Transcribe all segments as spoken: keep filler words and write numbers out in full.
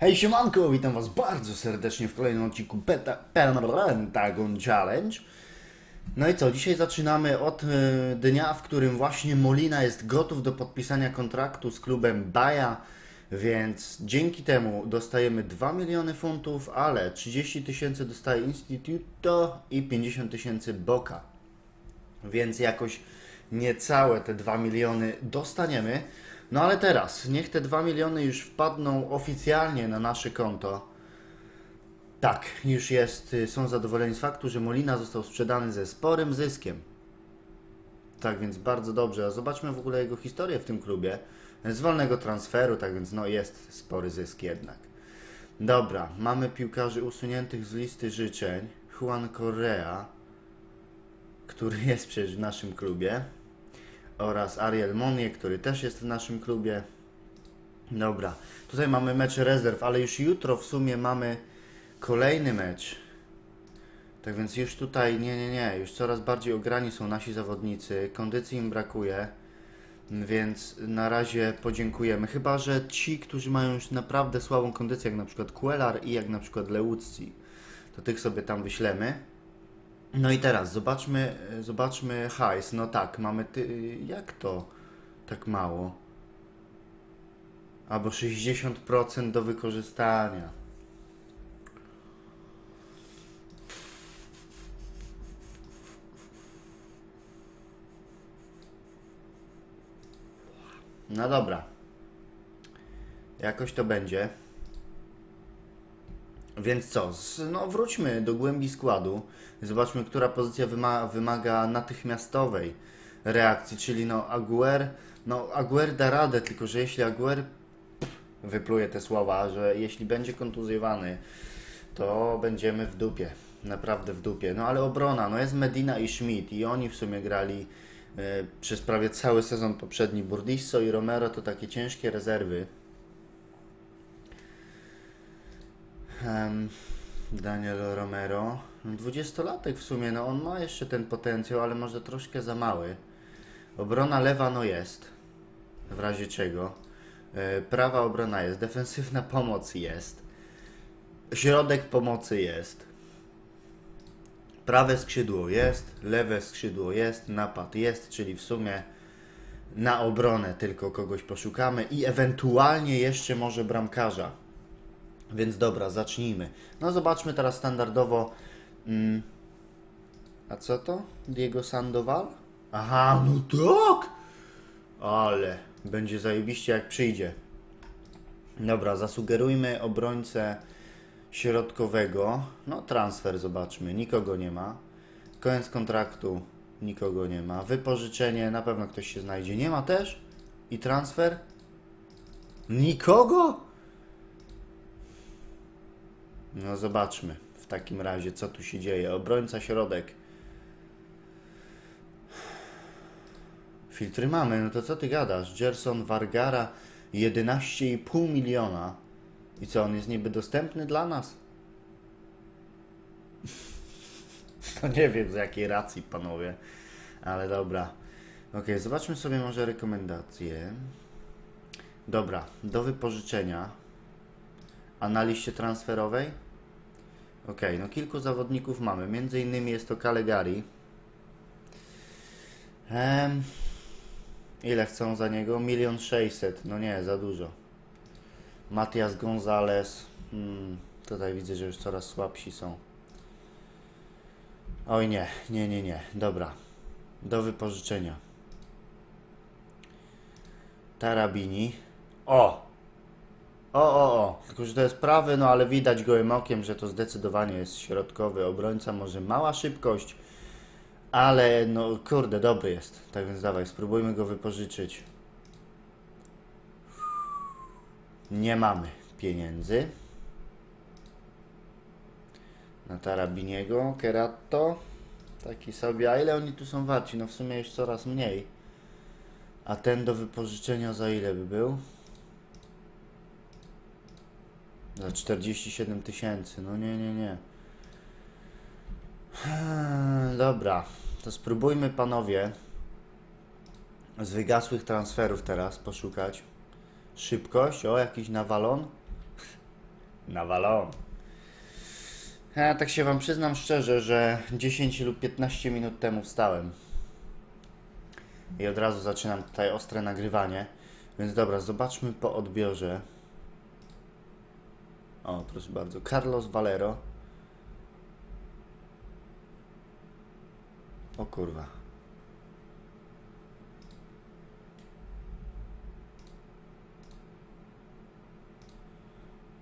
Hej siemanko, witam was bardzo serdecznie w kolejnym odcinku Penta, Pentagon Challenge. No i co, dzisiaj zaczynamy od dnia, w którym właśnie Molina jest gotów do podpisania kontraktu z klubem Baja, więc dzięki temu dostajemy dwa miliony funtów, ale trzydzieści tysięcy dostaje Instituto i pięćdziesiąt tysięcy Boka. Więc jakoś niecałe te dwa miliony dostaniemy. No ale teraz, niech te dwa miliony już wpadną oficjalnie na nasze konto. Tak, już jest, są zadowoleni z faktu, że Molina został sprzedany ze sporym zyskiem. Tak więc bardzo dobrze, a zobaczmy w ogóle jego historię w tym klubie. Z wolnego transferu, tak więc no jest spory zysk jednak. Dobra, mamy piłkarzy usuniętych z listy życzeń. Juan Correa, który jest przecież w naszym klubie. Oraz Ariel Monier, który też jest w naszym klubie. Dobra, tutaj mamy mecz rezerw, ale już jutro w sumie mamy kolejny mecz. Tak więc już tutaj, nie, nie, nie, już coraz bardziej ograni są nasi zawodnicy. Kondycji im brakuje, więc na razie podziękujemy. Chyba że ci, którzy mają już naprawdę słabą kondycję, jak na przykład Kuelar i jak na przykład Leuzzi, to tych sobie tam wyślemy. No i teraz zobaczmy, zobaczmy hajs. No tak, mamy ty... Jak to tak mało? Albo sześćdziesiąt procent do wykorzystania. No dobra. Jakoś to będzie. Więc co, no wróćmy do głębi składu, zobaczmy, która pozycja wyma wymaga natychmiastowej reakcji, czyli no Aguer, no Aguer da radę, tylko że jeśli Aguer wypluje te słowa, że jeśli będzie kontuzjowany, to będziemy w dupie, naprawdę w dupie. No ale obrona, no jest Medina i Schmidt i oni w sumie grali yy, przez prawie cały sezon poprzedni. Burdisso i Romero to takie ciężkie rezerwy. Daniel Romero, dwudziestolatek w sumie, no on ma jeszcze ten potencjał, ale może troszkę za mały. Obrona lewa no jest, w razie czego. Prawa obrona jest, defensywna pomoc jest. Środek pomocy jest. Prawe skrzydło jest, lewe skrzydło jest, napad jest, czyli w sumie na obronę tylko kogoś poszukamy i ewentualnie jeszcze może bramkarza. Więc dobra, zacznijmy. No zobaczmy teraz standardowo... Mm. A co to? Diego Sandoval? Aha, no tak! Ale będzie zajebiście jak przyjdzie. Dobra, zasugerujmy obrońcę środkowego. No transfer zobaczmy, nikogo nie ma. Koniec kontraktu, nikogo nie ma. Wypożyczenie, na pewno ktoś się znajdzie. Nie ma też? I transfer? Nikogo? No zobaczmy w takim razie, co tu się dzieje. Obrońca środek. Filtry mamy, no to co ty gadasz? Gerson Vargara, jedenaście i pół miliona. I co, on jest niby dostępny dla nas? No nie wiem z jakiej racji, panowie. Ale dobra. Ok, zobaczmy sobie może rekomendacje. Dobra, do wypożyczenia. A na liście transferowej? Ok, no kilku zawodników mamy. Między innymi jest to Calegari. Ehm, ile chcą za niego? milion sześćset. No nie, za dużo. Matias Gonzalez. Hmm, tutaj widzę, że już coraz słabsi są. Oj nie, nie, nie, nie. Dobra. Do wypożyczenia. Tarabini. O! O, o, o, tylko że to jest prawy, no ale widać gołym okiem, że to zdecydowanie jest środkowy obrońca, może mała szybkość, ale no kurde, dobry jest, tak więc dawaj, spróbujmy go wypożyczyć. Nie mamy pieniędzy. Na Tarabiniego, Kerato, taki sobie, a ile oni tu są warci? No w sumie już coraz mniej. A ten do wypożyczenia za ile by był? Za czterdzieści siedem tysięcy, no nie, nie, nie. Dobra, to spróbujmy, panowie, z wygasłych transferów teraz poszukać. Szybkość, o, jakiś nawalon. Nawalony. Ja tak się wam przyznam szczerze, że dziesięć lub piętnaście minut temu wstałem. I od razu zaczynam tutaj ostre nagrywanie. Więc dobra, zobaczmy po odbiorze. O, proszę bardzo. Carlos Valero. O kurwa.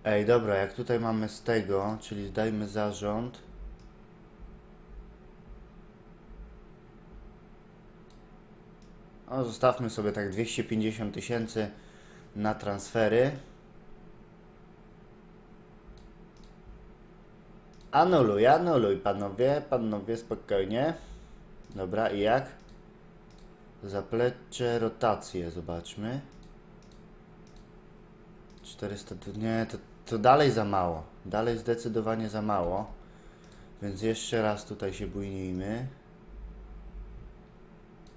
Ej, dobra, jak tutaj mamy z tego, czyli dajmy zarząd. O, zostawmy sobie tak dwieście pięćdziesiąt tysięcy na transfery. Anuluj, anuluj, panowie, panowie, spokojnie. Dobra, i jak? Zaplecze, rotację, zobaczmy. czterysta, nie, to, to dalej za mało. Dalej zdecydowanie za mało. Więc jeszcze raz tutaj się bujnijmy.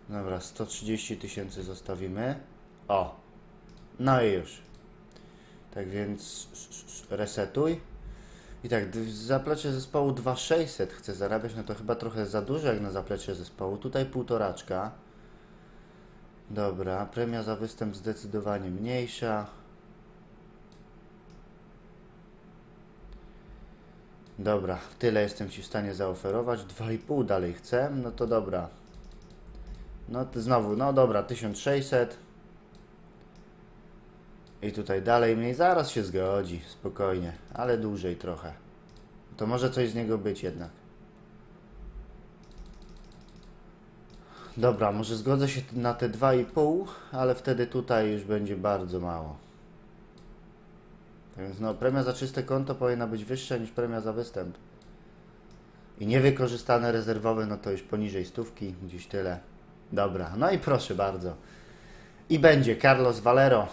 Dobra, sto trzydzieści tysięcy zostawimy. O, no i już. Tak więc resetuj. I tak, zaplecze zespołu dwa tysiące sześćset chcę zarabiać, no to chyba trochę za dużo jak na zaplecze zespołu. Tutaj półtoraczka. Dobra, premia za występ zdecydowanie mniejsza. Dobra, tyle jestem ci w stanie zaoferować. dwa i pół dalej chcę, no to dobra. No to znowu, no dobra, tysiąc sześćset. I tutaj dalej mniej, zaraz się zgodzi, spokojnie, ale dłużej trochę. To może coś z niego być jednak. Dobra, może zgodzę się na te dwa i pół, ale wtedy tutaj już będzie bardzo mało. Więc no, premia za czyste konto powinna być wyższa niż premia za występ. I niewykorzystane rezerwowe, no to już poniżej stówki, gdzieś tyle. Dobra, no i proszę bardzo. I będzie Carlos Valero.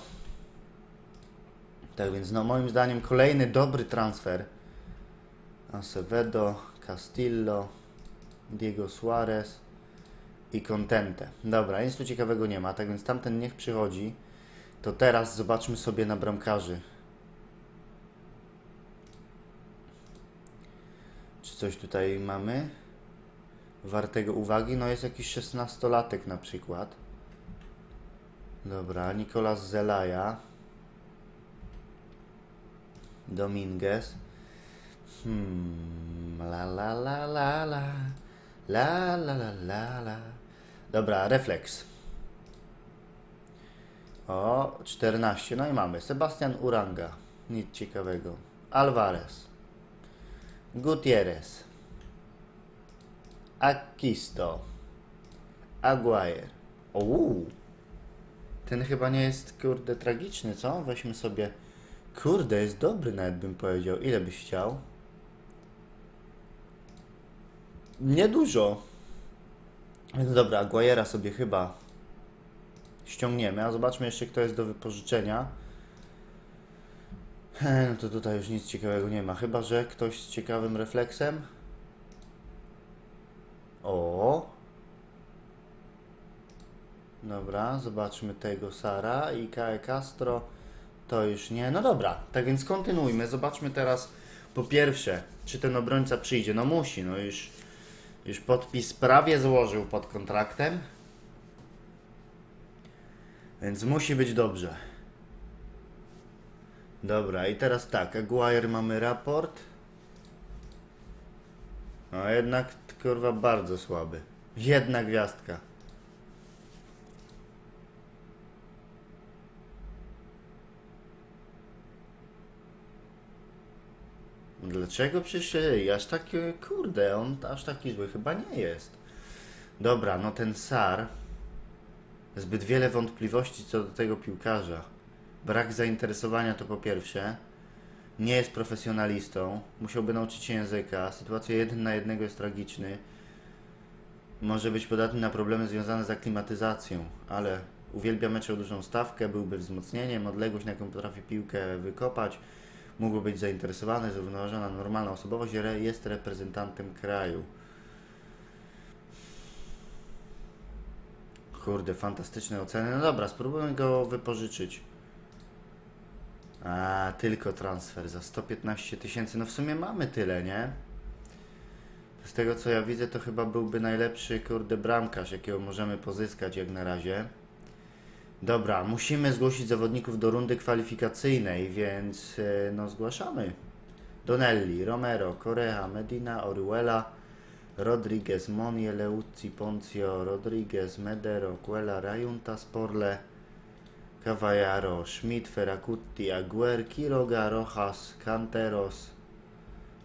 Tak więc, no moim zdaniem kolejny dobry transfer. Acevedo, Castillo, Diego Suarez i Contente. Dobra, nic tu ciekawego nie ma, tak więc tamten niech przychodzi. To teraz zobaczmy sobie na bramkarzy. Czy coś tutaj mamy wartego uwagi? No jest jakiś szesnastolatek na przykład. Dobra, Nicolas Zelaya. Dominguez. Hmm. La la la la la. La la la la la. Dobra, refleks. O, czternaście. No i mamy. Sebastian Uranga. Nic ciekawego. Alvarez. Gutierrez. Akisto. Aguer. Ouu. Ten chyba nie jest, kurde, tragiczny, co? Weźmy sobie... Kurde, jest dobry, nawet bym powiedział. Ile byś chciał? Niedużo. Więc dobra, Aguajera sobie chyba ściągniemy. A zobaczmy jeszcze, kto jest do wypożyczenia. No to tutaj już nic ciekawego nie ma. Chyba że ktoś z ciekawym refleksem. O. Dobra, zobaczmy tego Sara i Kae Castro. To już nie. No dobra, tak więc kontynuujmy. Zobaczmy teraz po pierwsze, czy ten obrońca przyjdzie. No musi, no już, już podpis prawie złożył pod kontraktem. Więc musi być dobrze. Dobra, i teraz tak, Aguiar mamy raport. No jednak, kurwa, bardzo słaby. Jedna gwiazdka. Dlaczego przecież aż taki, kurde, on aż taki zły chyba nie jest. Dobra, no ten S A R. Zbyt wiele wątpliwości co do tego piłkarza. Brak zainteresowania to po pierwsze. Nie jest profesjonalistą. Musiałby nauczyć się języka. Sytuacja jeden na jednego jest tragiczny. Może być podatny na problemy związane z aklimatyzacją, ale uwielbia mecze o dużą stawkę, byłby wzmocnieniem, odległość na jaką potrafi piłkę wykopać. Mógł być zainteresowany, zrównoważona, normalna osobowość, jest reprezentantem kraju. Kurde, fantastyczne oceny. No dobra, spróbujmy go wypożyczyć. A, tylko transfer za sto piętnaście tysięcy. No w sumie mamy tyle, nie? Z tego co ja widzę, to chyba byłby najlepszy, kurde, bramkarz, jakiego możemy pozyskać jak na razie. Dobra, musimy zgłosić zawodników do rundy kwalifikacyjnej, więc no zgłaszamy. Donelli, Romero, Correa, Medina, Oruela, Rodriguez, Monje, Leuzzi, Poncio, Rodriguez, Medero, Kuelar, Rajunta, Sporle, Cavallaro, Schmidt, Ferracutti, Aguer, Quiroga, Rojas, Canteros,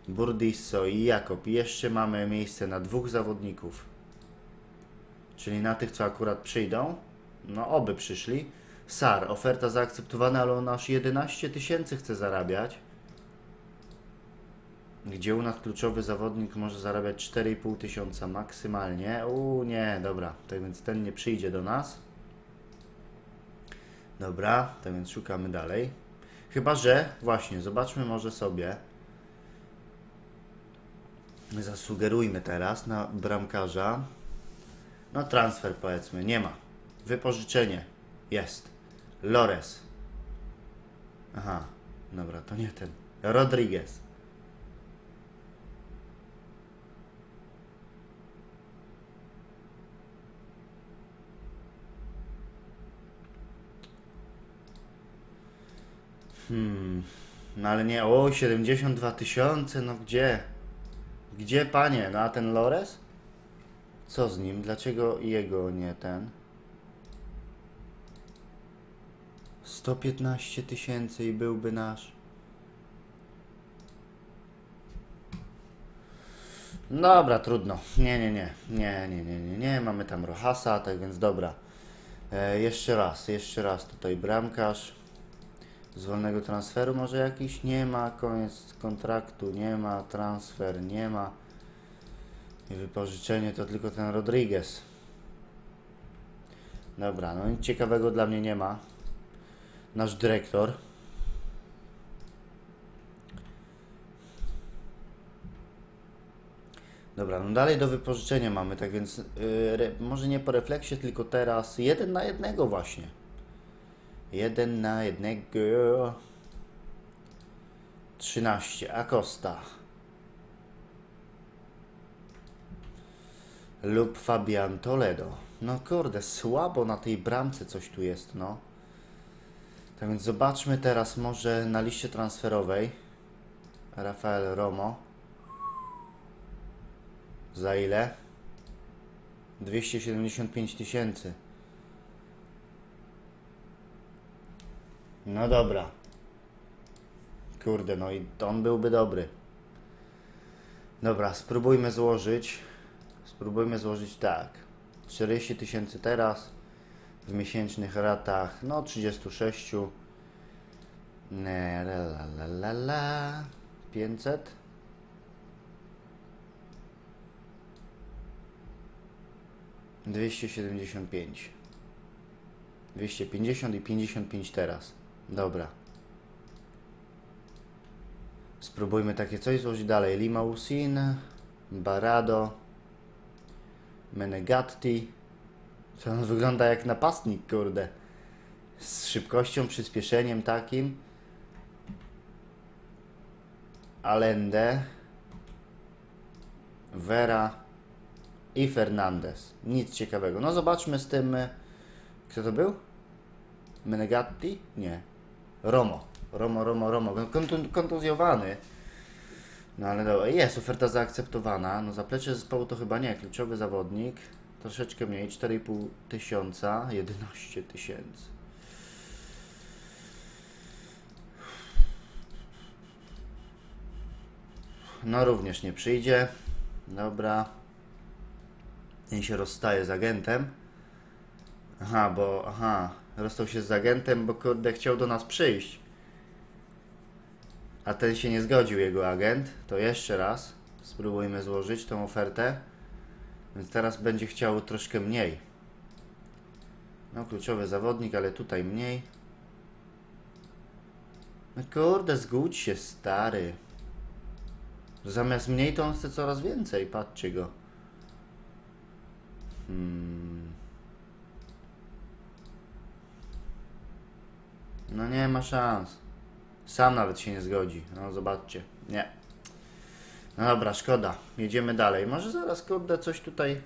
Burdisso i Jakob. Jeszcze mamy miejsce na dwóch zawodników. Czyli na tych, co akurat przyjdą. No oby przyszli. S A R, oferta zaakceptowana, ale on aż jedenaście tysięcy chce zarabiać. Gdzie u nas kluczowy zawodnik może zarabiać cztery i pół tysiąca maksymalnie. Uuu, nie, dobra. Tak więc ten nie przyjdzie do nas. Dobra, tak więc szukamy dalej. Chyba że, właśnie, zobaczmy może sobie. Zasugerujmy teraz na bramkarza. No transfer powiedzmy, nie ma. Wypożyczenie. Jest. Lores. Aha, dobra, to nie ten. Rodriguez. Hmm, no ale nie, o, siedemdziesiąt dwa tysiące, no gdzie? Gdzie, panie? No a ten Lores? Co z nim? Dlaczego jego nie ten? sto piętnaście tysięcy i byłby nasz. Dobra, trudno. Nie, nie, nie. Nie, nie, nie, nie, nie. Mamy tam Rojasa, tak więc dobra. E, jeszcze raz, jeszcze raz tutaj bramkarz. Z wolnego transferu może jakiś? Nie ma, koniec kontraktu, nie ma, transfer, nie ma. I wypożyczenie to tylko ten Rodriguez. Dobra, no nic ciekawego dla mnie nie ma. Nasz dyrektor. Dobra, no dalej do wypożyczenia mamy, tak więc yy, re, może nie po refleksie, tylko teraz jeden na jednego właśnie. Jeden na jednego. trzynaście. Acosta. Lub Fabian Toledo. No kurde, słabo na tej bramce coś tu jest, no. Tak więc zobaczmy teraz może na liście transferowej. Rafael Romo. Za ile? dwieście siedemdziesiąt pięć tysięcy. No dobra. Kurde, no i on byłby dobry. Dobra, spróbujmy złożyć. Spróbujmy złożyć tak. czterdzieści tysięcy teraz. W miesięcznych ratach. No trzydzieści sześć. Nie, la, la, la, la. pięćset. dwieście siedemdziesiąt pięć. dwieście pięćdziesiąt i pięćdziesiąt pięć teraz. Dobra. Spróbujmy takie coś złożyć dalej. Limousin, Barado, Menegatti. To on wygląda jak napastnik, kurde. Z szybkością, przyspieszeniem takim. Allende, Vera i Fernandez. Nic ciekawego. No zobaczmy z tym... Kto to był? Menegatti? Nie. Romo. Romo, Romo, Romo. Kontuzjowany. No ale dobra. Jest oferta zaakceptowana. No zaplecze zespołu to chyba nie. Kluczowy zawodnik. Troszeczkę mniej. cztery i pół tysiąca. jedenaście tysięcy. No również nie przyjdzie. Dobra. I się rozstaje z agentem. Aha, bo... Aha. Rozstał się z agentem, bo kurde chciał do nas przyjść. A ten się nie zgodził, jego agent. To jeszcze raz spróbujmy złożyć tą ofertę. Więc teraz będzie chciał troszkę mniej. No kluczowy zawodnik, ale tutaj mniej. No kurde, zgódź się, stary. Zamiast mniej to on chce coraz więcej. Patrzcie go. Hmm... No nie ma szans. Sam nawet się nie zgodzi. No zobaczcie. Nie. No dobra, szkoda. Jedziemy dalej. Może zaraz, kurde, coś tutaj...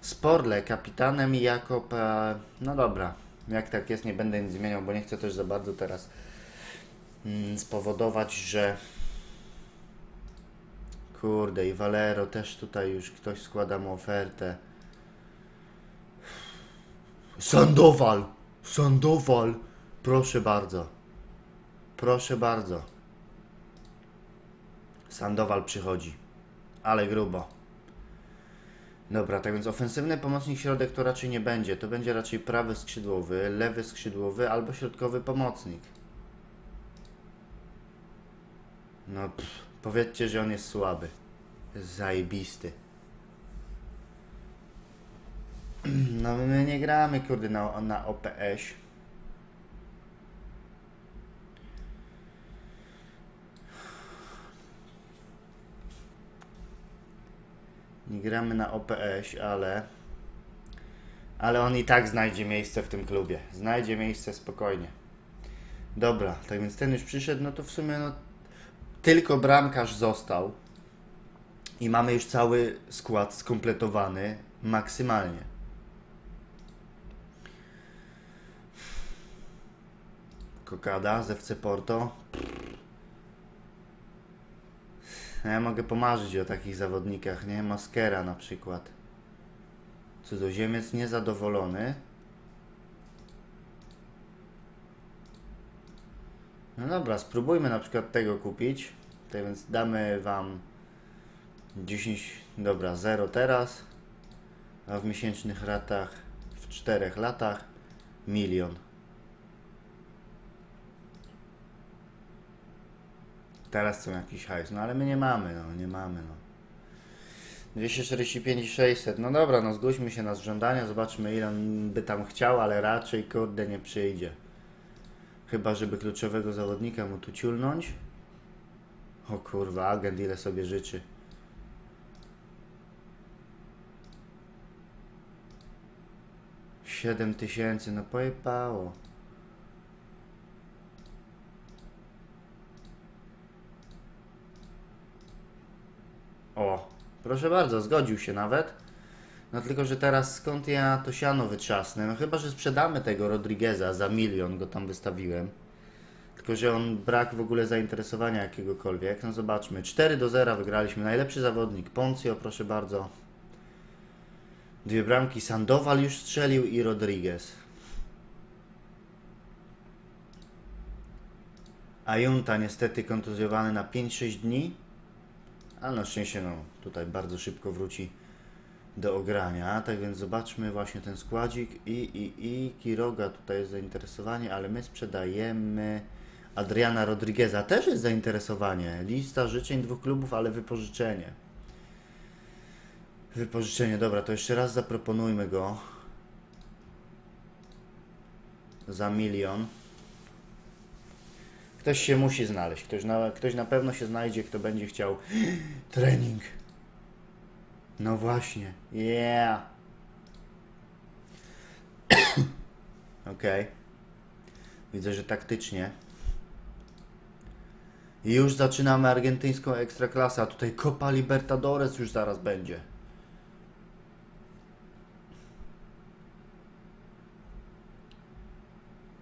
Sporle, kapitanem i Jakob... No dobra. Jak tak jest, nie będę nic zmieniał, bo nie chcę też za bardzo teraz spowodować, że... Kurde, i Valero też tutaj już ktoś składa mu ofertę. Sandoval! Sandoval! Proszę bardzo. Proszę bardzo. Sandoval przychodzi. Ale grubo. Dobra, tak więc ofensywny pomocnik środek to raczej nie będzie. To będzie raczej prawy skrzydłowy, lewy skrzydłowy albo środkowy pomocnik. No pff. Powiedzcie, że on jest słaby. Jest zajebisty. No my nie gramy, kurde, na, na O P S. Nie gramy na O P S, ale... Ale on i tak znajdzie miejsce w tym klubie. Znajdzie miejsce spokojnie. Dobra, tak więc ten już przyszedł, no to w sumie no... Tylko bramkarz został i mamy już cały skład skompletowany maksymalnie. Kokada z F C Porto. Ja mogę pomarzyć o takich zawodnikach, nie? Maskera na przykład. Cudzoziemiec niezadowolony. No dobra, spróbujmy na przykład tego kupić. Tak więc damy wam dziesięć, dobra, zero teraz, a w miesięcznych ratach w czterech latach milion. Teraz są jakiś hajs, no ale my nie mamy, no nie mamy, no. dwieście czterdzieści pięć i sześćset, no dobra, no zgódźmy się na żądania, zobaczmy ile on by tam chciał, ale raczej kurde nie przyjdzie. Chyba, żeby kluczowego zawodnika mu tu ciulnąć. O kurwa, agent ile sobie życzy. siedem tysięcy, no pojebało. O, proszę bardzo, zgodził się nawet. No tylko, że teraz skąd ja to siano wytrzasnę? No chyba, że sprzedamy tego Rodrigueza za milion, go tam wystawiłem. Tylko, że on brak w ogóle zainteresowania jakiegokolwiek. No zobaczmy, cztery do zera wygraliśmy. Najlepszy zawodnik, Poncio, proszę bardzo. Dwie bramki, Sandoval już strzelił i Rodriguez. A Junta niestety kontuzjowany na pięć sześć dni. Ale na szczęście, no tutaj bardzo szybko wróci do ogrania, tak więc zobaczmy właśnie ten składzik i, i, i Quiroga tutaj jest zainteresowanie, ale my sprzedajemy Adriana Rodrigueza, też jest zainteresowanie, lista życzeń dwóch klubów, ale wypożyczenie wypożyczenie, dobra, to jeszcze raz zaproponujmy go za milion. Ktoś się musi znaleźć, ktoś na, ktoś na pewno się znajdzie, kto będzie chciał trening. No właśnie, yeah. Okej. Okay. Widzę, że taktycznie. I już zaczynamy argentyńską ekstraklasę, a tutaj Copa Libertadores już zaraz będzie.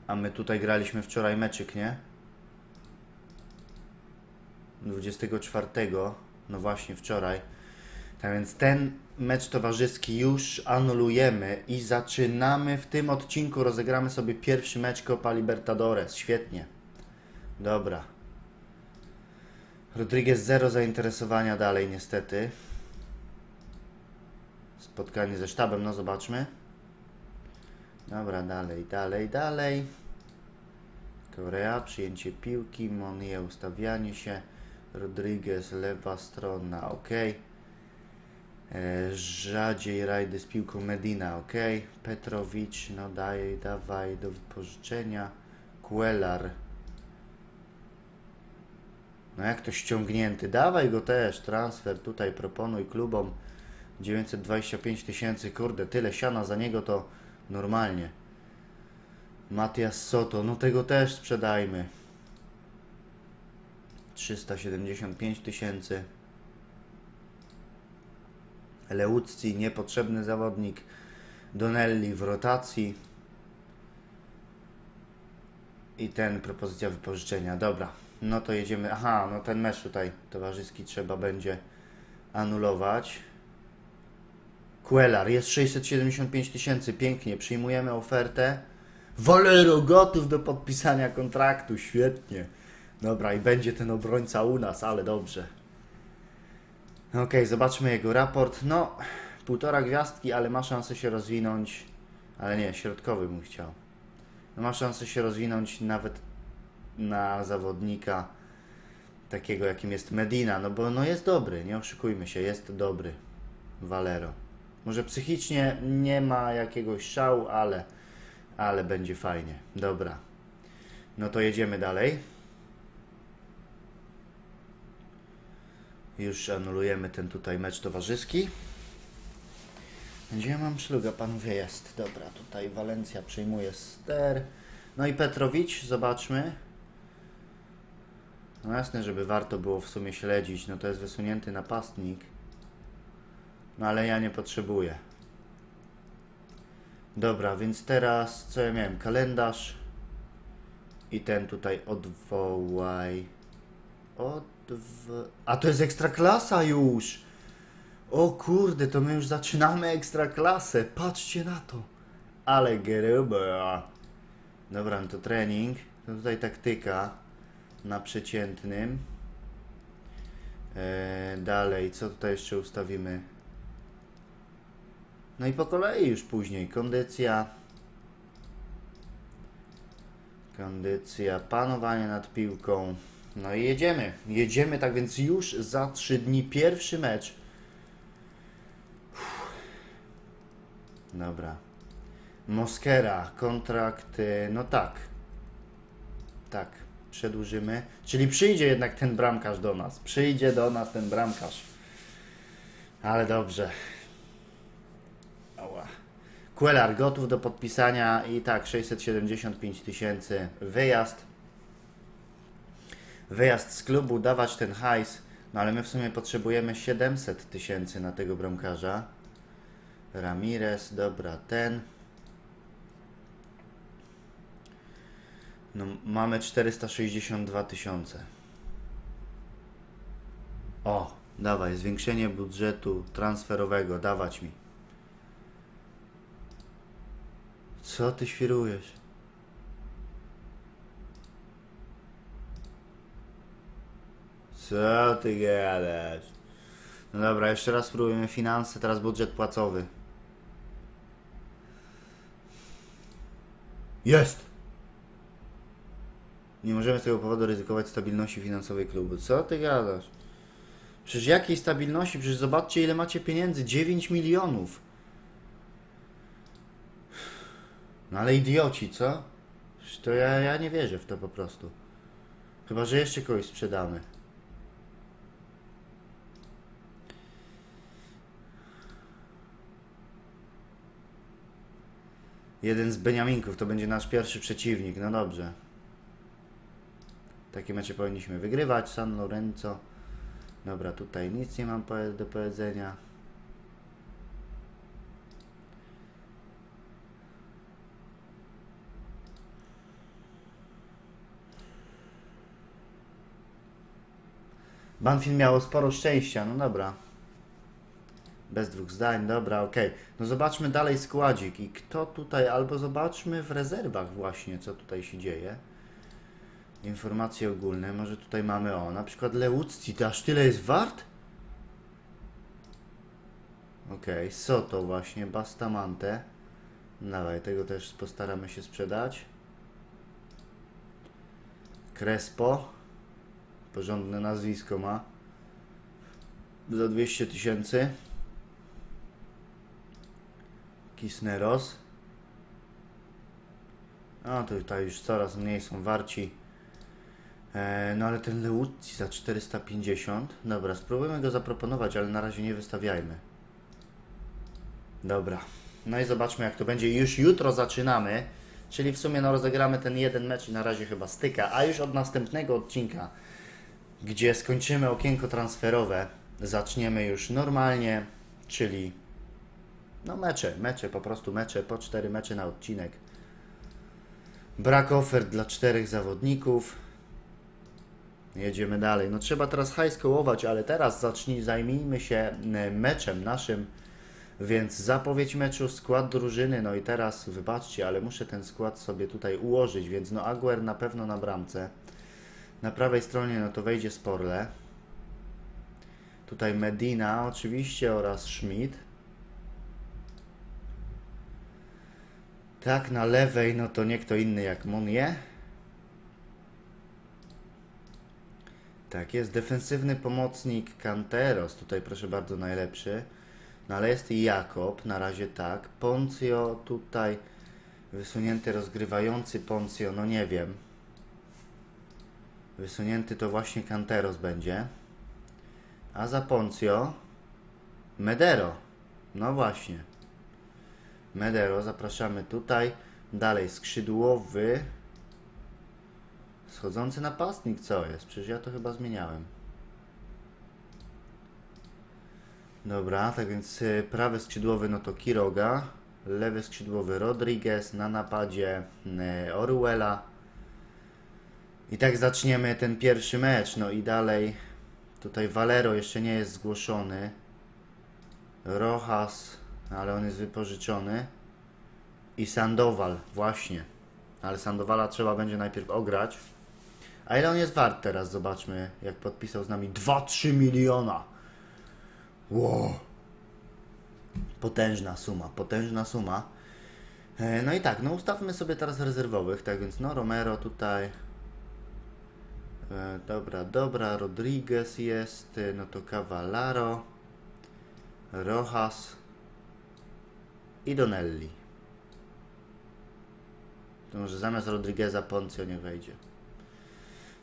A my tutaj graliśmy wczoraj meczyk, nie? dwudziestego czwartego. No właśnie, wczoraj. Tak więc ten mecz towarzyski już anulujemy i zaczynamy w tym odcinku. Rozegramy sobie pierwszy mecz Copa Libertadores. Świetnie. Dobra. Rodriguez zero zainteresowania dalej niestety. Spotkanie ze sztabem, no zobaczmy. Dobra, dalej, dalej, dalej. Correa, przyjęcie piłki, Monier, ustawianie się. Rodriguez, lewa strona, ok. Rzadziej rajdy z piłką Medina, ok. Petrowicz, no daj, dawaj do wypożyczenia. Kuelar. No jak to ściągnięty, dawaj go też, transfer tutaj proponuj klubom. dziewięćset dwadzieścia pięć tysięcy, kurde, tyle siana za niego to normalnie. Matias Soto, no tego też sprzedajmy. trzysta siedemdziesiąt pięć tysięcy. Leuzzi, niepotrzebny zawodnik. Donelli w rotacji. I ten, propozycja wypożyczenia. Dobra, no to jedziemy. Aha, no ten mecz tutaj towarzyski trzeba będzie anulować. Kuelar, jest sześćset siedemdziesiąt pięć tysięcy. Pięknie, przyjmujemy ofertę. Valero gotów do podpisania kontraktu. Świetnie. Dobra, i będzie ten obrońca u nas, ale dobrze. Okej, okay, zobaczmy jego raport. No, półtora gwiazdki, ale ma szansę się rozwinąć. Ale nie, środkowy bym chciał. No, ma szansę się rozwinąć nawet na zawodnika takiego, jakim jest Medina. No bo no jest dobry, nie oszukujmy się, jest dobry Valero. Może psychicznie nie ma jakiegoś szału, ale, ale będzie fajnie. Dobra, no to jedziemy dalej. Już anulujemy ten tutaj mecz towarzyski. Gdzie ja mam szluga? Panowie, jest. Dobra, tutaj Walencja przyjmuje ster. No i Petrowicz, zobaczmy. No jasne, żeby warto było w sumie śledzić. No to jest wysunięty napastnik. No ale ja nie potrzebuję. Dobra, więc teraz co ja miałem? Kalendarz. I ten tutaj odwołaj. Od... W... A to jest ekstraklasa już! O kurde, to my już zaczynamy ekstraklasę. Patrzcie na to! Ale grubo! Dobra, no to trening. To tutaj taktyka na przeciętnym. Eee, dalej, co tutaj jeszcze ustawimy? No i po kolei już później. Kondycja. Kondycja, panowanie nad piłką. No i jedziemy, jedziemy, tak więc już za trzy dni pierwszy mecz. Uff. Dobra. Moskera, kontrakt, no tak. Tak, przedłużymy. Czyli przyjdzie jednak ten bramkarz do nas, przyjdzie do nas ten bramkarz. Ale dobrze. Ała. Kuelar gotów do podpisania i tak, sześćset siedemdziesiąt pięć tysięcy wyjazd. Wyjazd z klubu, dawać ten hajs, no ale my w sumie potrzebujemy siedemset tysięcy na tego bramkarza. Ramirez, dobra, ten. No, mamy czterysta sześćdziesiąt dwa tysiące. O, dawaj, zwiększenie budżetu transferowego, dawać mi. Co ty świrujesz? Co ty gadasz? No dobra, jeszcze raz spróbujemy finanse, teraz budżet płacowy. Jest! Nie możemy z tego powodu ryzykować stabilności finansowej klubu. Co ty gadasz? Przecież jakiej stabilności? Przecież zobaczcie, ile macie pieniędzy. dziewięć milionów. No ale idioci, co? Przecież to ja, ja nie wierzę w to po prostu. Chyba że jeszcze kogoś sprzedamy. Jeden z Beniaminków, to będzie nasz pierwszy przeciwnik, no dobrze. Takie mecze powinniśmy wygrywać, San Lorenzo. Dobra, tutaj nic nie mam do powiedzenia. Banfield miało sporo szczęścia, no dobra. Bez dwóch zdań, dobra, okej. Okay. No zobaczmy dalej składzik i kto tutaj, albo zobaczmy w rezerwach właśnie, co tutaj się dzieje. Informacje ogólne, może tutaj mamy, o, na przykład Leuzzi, to aż tyle jest wart? Okej, okay. Soto właśnie, Bastamante. Dawaj, tego też postaramy się sprzedać. Crespo. Porządne nazwisko ma. Za dwieście tysięcy. Kisneros. A tutaj już coraz mniej są warci. E, no ale ten Leuzzi za czterysta pięćdziesiąt. Dobra, spróbujmy go zaproponować, ale na razie nie wystawiajmy. Dobra. No i zobaczmy, jak to będzie. Już jutro zaczynamy. Czyli w sumie no, rozegramy ten jeden mecz i na razie chyba styka. A już od następnego odcinka gdzie skończymy okienko transferowe, zaczniemy już normalnie, czyli no mecze, mecze, po prostu mecze, po cztery mecze na odcinek. Brak ofert dla czterech zawodników. Jedziemy dalej. No trzeba teraz hajs kołować, ale teraz zacznij, zajmijmy się meczem naszym. Więc zapowiedź meczu, skład drużyny. No i teraz, wybaczcie, ale muszę ten skład sobie tutaj ułożyć. Więc no Aguer na pewno na bramce. Na prawej stronie no to wejdzie Sporle. Tutaj Medina oczywiście oraz Schmidt. Tak, na lewej no to nie kto inny jak Monje. Tak jest, defensywny pomocnik Canteros, tutaj proszę bardzo najlepszy. No ale jest i Jakob, na razie tak. Poncio tutaj wysunięty rozgrywający Poncio, no nie wiem. Wysunięty to właśnie Canteros będzie. A za Poncio Medero, no właśnie. Medero, zapraszamy tutaj. Dalej skrzydłowy. Schodzący napastnik, co jest? Przecież ja to chyba zmieniałem. Dobra, tak więc prawy skrzydłowy no to Quiroga, lewy skrzydłowy Rodriguez, na napadzie Oruela. I tak zaczniemy ten pierwszy mecz. No i dalej tutaj Valero jeszcze nie jest zgłoszony. Rojas, ale on jest wypożyczony. I Sandoval, właśnie. Ale Sandovala trzeba będzie najpierw ograć. A ile on jest wart teraz? Zobaczmy, jak podpisał z nami. dwa trzy miliona. Wow. Potężna suma, potężna suma. No i tak, no ustawmy sobie teraz rezerwowych. Tak więc no Romero tutaj. Dobra, dobra. Rodriguez jest. No to Cavallaro. Rojas. I Donelli. To może zamiast Rodrigueza Poncio nie wejdzie.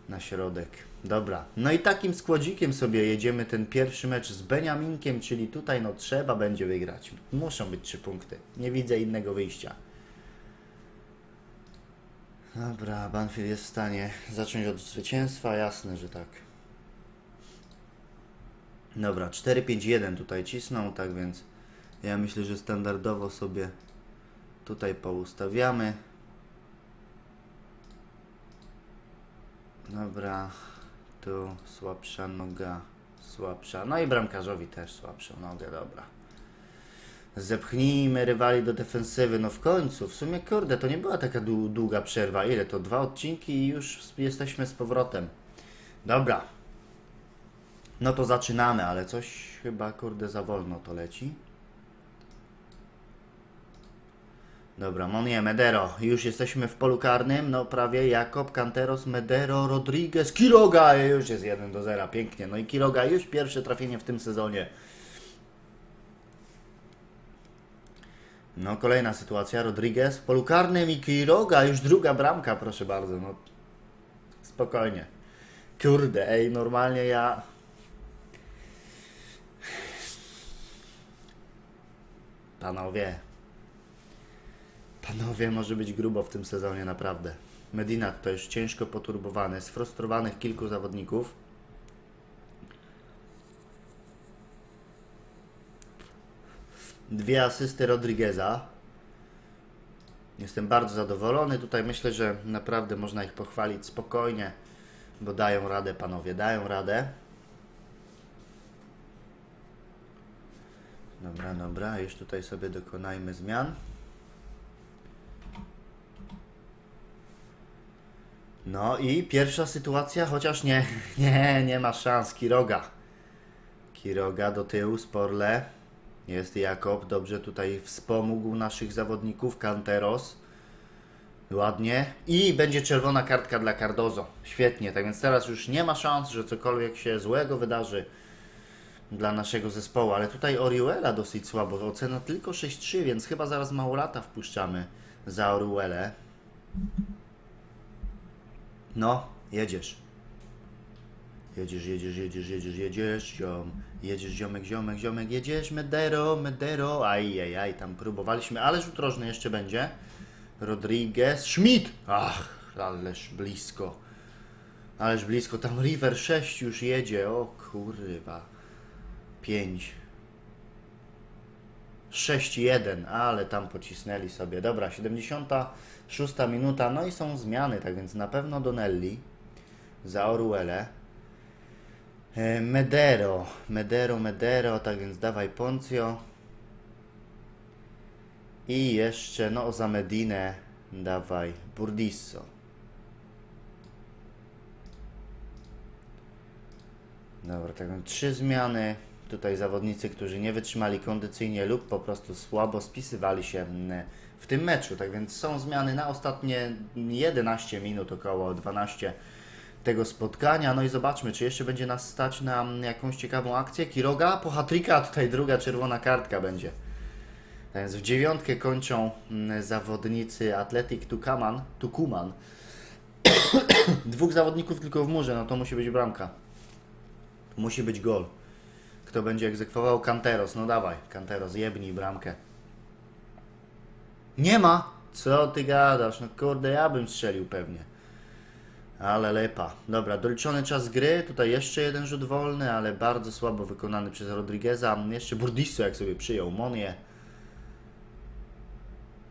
Na środek. Dobra. No i takim składzikiem sobie jedziemy ten pierwszy mecz z Beniaminkiem, czyli tutaj no trzeba będzie wygrać. Muszą być trzy punkty. Nie widzę innego wyjścia. Dobra, Banfield jest w stanie zacząć od zwycięstwa. Jasne, że tak. Dobra, cztery pięć jeden tutaj cisną, tak więc ja myślę, że standardowo sobie tutaj poustawiamy. Dobra, tu słabsza noga, słabsza, no i bramkarzowi też słabszą nogę, dobra. Zepchnijmy rywali do defensywy, no w końcu, w sumie kurde, to nie była taka długa przerwa, ile to? Dwa odcinki i już jesteśmy z powrotem. Dobra, no to zaczynamy, ale coś chyba kurde za wolno to leci. Dobra, Monie, Medero. Już jesteśmy w polu karnym. No prawie Jakob, Canteros, Medero, Rodriguez, Quiroga. Już jest jeden do zera. Pięknie. No i Quiroga już pierwsze trafienie w tym sezonie. No kolejna sytuacja. Rodriguez w polu karnym i Quiroga. Już druga bramka, proszę bardzo. No spokojnie. Kurde, ej, normalnie ja... Panowie... Panowie, może być grubo w tym sezonie, naprawdę. Medina to jest ciężko poturbowany, sfrustrowanych kilku zawodników. Dwie asysty Rodrigueza. Jestem bardzo zadowolony. Tutaj myślę, że naprawdę można ich pochwalić spokojnie, bo dają radę, panowie, dają radę. Dobra, dobra, już tutaj sobie dokonajmy zmian. No i pierwsza sytuacja, chociaż nie, nie, nie ma szans. Quiroga. Quiroga do tyłu, Sporle. Jest Jakob, dobrze tutaj wspomógł naszych zawodników. Canteros. Ładnie. I będzie czerwona kartka dla Cardozo. Świetnie, tak więc teraz już nie ma szans, że cokolwiek się złego wydarzy dla naszego zespołu. Ale tutaj Oriuela dosyć słabo. Ocena tylko sześć trzy, więc chyba zaraz mało lata wpuszczamy za Oriuelę. No, jedziesz. Jedziesz, jedziesz, jedziesz, jedziesz, jedziesz, ziom. Jedziesz, ziomek, ziomek, ziomek, jedziesz, Medero, Medero. Aj, aj, aj, tam próbowaliśmy, ale rzut rożny jeszcze będzie. Rodriguez, Schmidt. Ach, ależ blisko. Ależ blisko, tam River sześć już jedzie, o kurwa. pięć. sześć jeden, ale tam pocisnęli sobie. Dobra, siedemdziesiąta szósta minuta, no i są zmiany, tak więc na pewno Donelli za Oruelę. Medero, Medero, Medero, tak więc dawaj Poncio. I jeszcze, no za Medinę, dawaj Burdisso. Dobra, tak więc trzy zmiany. Tutaj zawodnicy, którzy nie wytrzymali kondycyjnie lub po prostu słabo spisywali się w tym meczu. Tak więc są zmiany na ostatnie jedenaście minut, około dwanaście tego spotkania. No i zobaczmy, czy jeszcze będzie nas stać na jakąś ciekawą akcję. Quiroga po hat-tricka, a tutaj druga czerwona kartka będzie. Tak więc w dziewiątkę kończą zawodnicy Athletic Tucuman. Tucuman. Dwóch zawodników tylko w murze, no to musi być bramka. Musi być gol. Kto będzie egzekwował? Canteros. No dawaj, Canteros, jebnij bramkę. Nie ma! Co ty gadasz? No kurde, ja bym strzelił pewnie. Ale lepa. Dobra, doliczony czas gry. Tutaj jeszcze jeden rzut wolny, ale bardzo słabo wykonany przez Rodrigueza. Jeszcze Burdisso, jak sobie przyjął. Monje.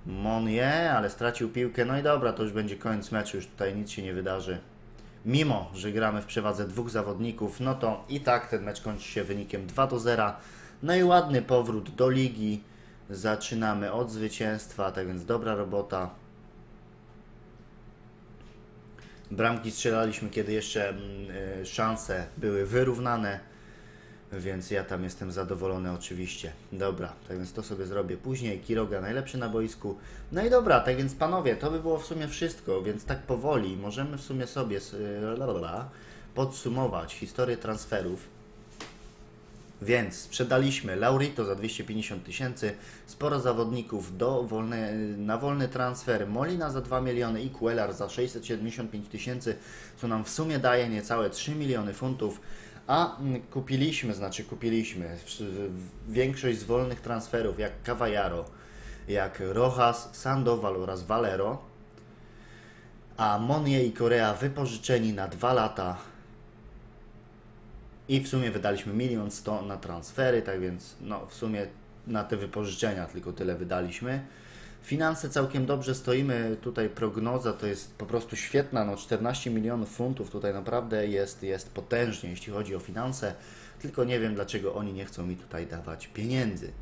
Monje, ale stracił piłkę. No i dobra, to już będzie koniec meczu. Już tutaj nic się nie wydarzy. Mimo że gramy w przewadze dwóch zawodników, no to i tak ten mecz kończy się wynikiem dwa do zera. No i ładny powrót do ligi. Zaczynamy od zwycięstwa, tak więc dobra robota. Bramki strzelaliśmy, kiedy jeszcze y, szanse były wyrównane, więc ja tam jestem zadowolony oczywiście. Dobra, tak więc to sobie zrobię później. Quiroga najlepszy na boisku. No i dobra, tak więc panowie, to by było w sumie wszystko, więc tak powoli możemy w sumie sobie podsumować historię transferów. Więc sprzedaliśmy Laurito za dwieście pięćdziesiąt tysięcy, sporo zawodników do wolne, na wolny transfer, Molina za dwa miliony i Kuelar za sześćset siedemdziesiąt pięć tysięcy, co nam w sumie daje niecałe trzy miliony funtów. A kupiliśmy, znaczy kupiliśmy większość z wolnych transferów, jak Cavallaro, jak Rojas, Sandoval oraz Valero. A Monje i Correa wypożyczeni na dwa lata. I w sumie wydaliśmy milion sto na transfery, tak więc no, w sumie na te wypożyczenia tylko tyle wydaliśmy. Finanse całkiem dobrze stoimy, tutaj prognoza to jest po prostu świetna, no czternaście milionów funtów, tutaj naprawdę jest, jest potężnie, jeśli chodzi o finanse, tylko nie wiem dlaczego oni nie chcą mi tutaj dawać pieniędzy.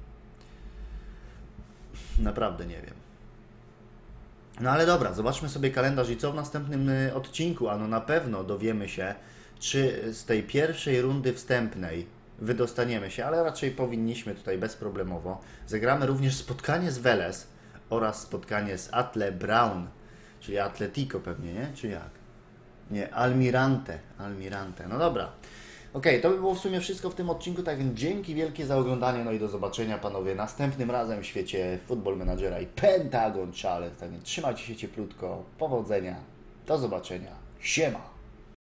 Naprawdę nie wiem. No ale dobra, zobaczmy sobie kalendarz i co w następnym odcinku, a no na pewno dowiemy się, czy z tej pierwszej rundy wstępnej wydostaniemy się, ale raczej powinniśmy tutaj bezproblemowo. Zagramy również spotkanie z Vélez oraz spotkanie z Atle Brown, czyli Atletico pewnie, nie? Czy jak? Nie, Almirante, Almirante, no dobra. Ok, to by było w sumie wszystko w tym odcinku, tak więc dzięki wielkie za oglądanie, no i do zobaczenia panowie następnym razem w świecie Football Managera i Pentagon Challenge, tak więc trzymajcie się cieplutko, powodzenia, do zobaczenia, siema!